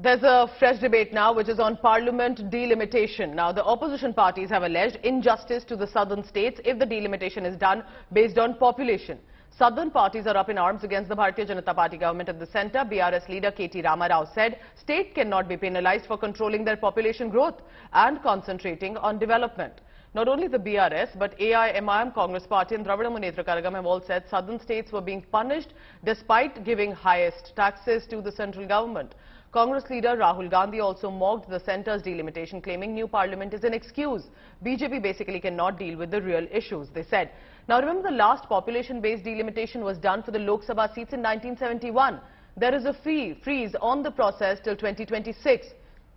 There's a fresh debate now which is on parliament delimitation. Now the opposition parties have alleged injustice to the southern states if the delimitation is done based on population. Southern parties are up in arms against the Bharatiya Janata Party government at the centre. BRS leader KT Rama Rao said state cannot be penalised for controlling their population growth and concentrating on development. Not only the BRS but AI, MIM, Congress Party and Dravida Munnetra Kazhagam have all said southern states were being punished despite giving highest taxes to the central government. Congress leader Rahul Gandhi also mocked the centre's delimitation, claiming new parliament is an excuse. BJP basically cannot deal with the real issues, they said. Now remember, the last population-based delimitation was done for the Lok Sabha seats in 1971. There is a freeze on the process till 2026.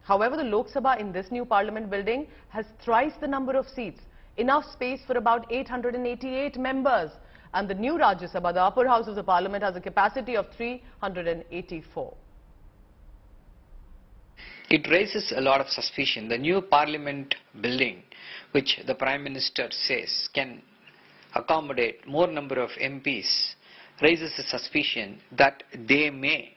However, the Lok Sabha in this new parliament building has thrice the number of seats, enough space for about 888 members. And the new Rajya Sabha, the upper house of the parliament, has a capacity of 384. It raises a lot of suspicion. The new parliament building, which the Prime Minister says can accommodate more number of MPs, raises a suspicion that they may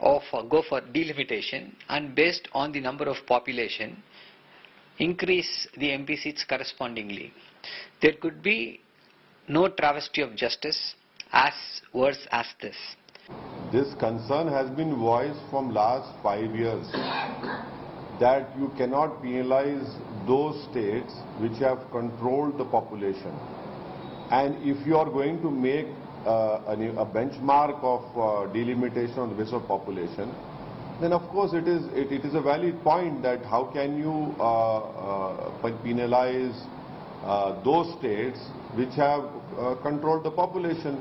go for delimitation and based on the number of population, increase the MP seats correspondingly. There could be no travesty of justice as worse as this. This concern has been voiced from last 5 years that you cannot penalize those states which have controlled the population. And if you are going to make a benchmark of delimitation on the basis of population, then of course it is a valid point that how can you penalize those states which have controlled the population.